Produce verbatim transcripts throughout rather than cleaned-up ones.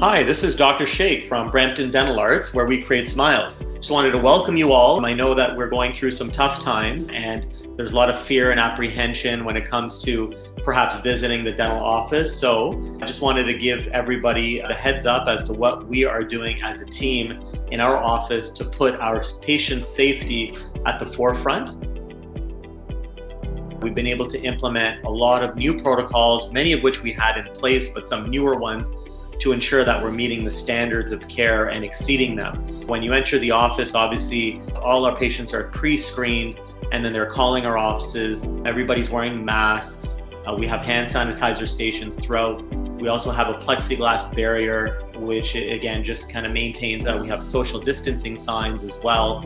Hi, this is Doctor Sheikh from Brampton Dental Arts, where we create smiles. Just wanted to welcome you all. I know that we're going through some tough times and there's a lot of fear and apprehension when it comes to perhaps visiting the dental office. So I just wanted to give everybody a heads up as to what we are doing as a team in our office to put our patient safety at the forefront. We've been able to implement a lot of new protocols, many of which we had in place, but some newer ones to ensure that we're meeting the standards of care and exceeding them. When you enter the office, obviously, all our patients are pre-screened, and then they're calling our offices. Everybody's wearing masks. Uh, we have hand sanitizer stations throughout. We also have a plexiglass barrier, which again, just kind of maintains that. We have social distancing signs as well.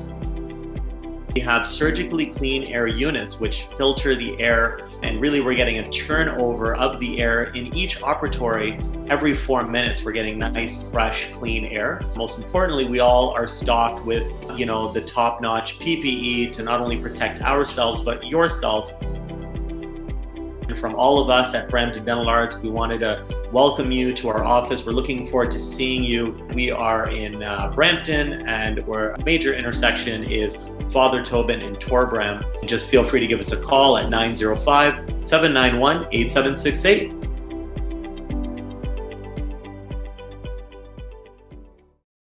We have surgically clean air units which filter the air, and really we're getting a turnover of the air in each operatory every four minutes. We're getting nice, fresh, clean air. Most importantly, we all are stocked with, you know, the top-notch P P E to not only protect ourselves but yourself. And from all of us at Brampton Dental Arts, we wanted to welcome you to our office. We're looking forward to seeing you. We are in uh, Brampton, and our major intersection is Father Tobin in Torbram. Just feel free to give us a call at nine zero five, seven nine one, eight seven six eight.